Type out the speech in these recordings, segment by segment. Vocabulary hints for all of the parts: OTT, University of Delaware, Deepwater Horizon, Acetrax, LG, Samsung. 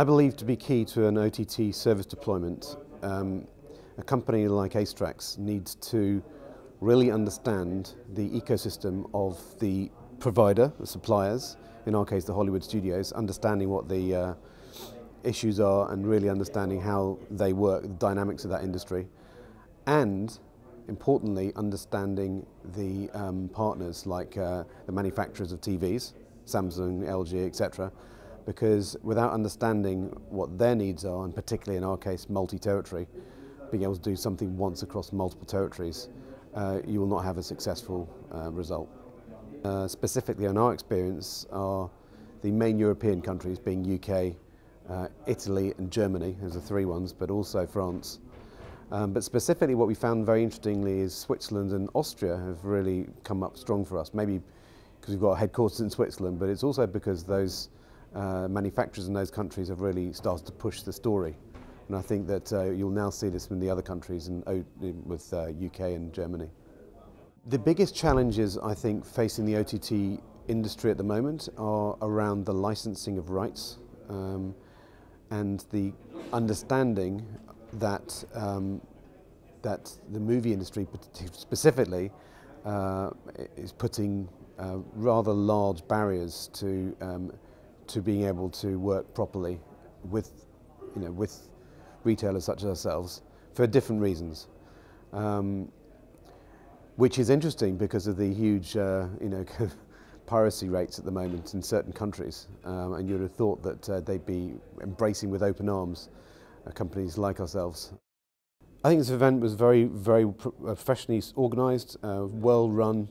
I believe to be key to an OTT service deployment. A company like Acetrax needs to really understand the ecosystem of the provider, the suppliers, in our case the Hollywood studios, understanding what the issues are and really understanding how they work, the dynamics of that industry, and importantly understanding the partners like the manufacturers of TVs, Samsung, LG, etc. Because without understanding what their needs are, and particularly in our case multi-territory, being able to do something once across multiple territories, you will not have a successful result. Specifically in our experience are the main European countries being UK, Italy and Germany, those are three ones, but also France. But specifically what we found very interestingly is Switzerland and Austria have really come up strong for us, maybe because we've got headquarters in Switzerland, but it's also because those manufacturers in those countries have really started to push the story. And I think that you'll now see this in the other countries and with UK and Germany. The biggest challenges I think facing the OTT industry at the moment are around the licensing of rights and the understanding that, that the movie industry specifically is putting rather large barriers to being able to work properly with, with retailers such as ourselves for different reasons. Which is interesting because of the huge, piracy rates at the moment in certain countries, and you'd have thought that they'd be embracing with open arms companies like ourselves. I think this event was very, very professionally organised, well run.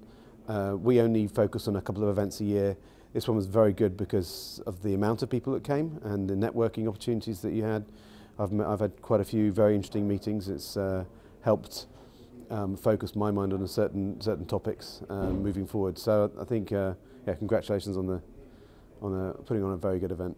We only focus on a couple of events a year. This one was very good because of the amount of people that came and the networking opportunities that you had. I've had quite a few very interesting meetings. It's helped focus my mind on a certain topics moving forward. So I think, yeah, congratulations on putting on a very good event.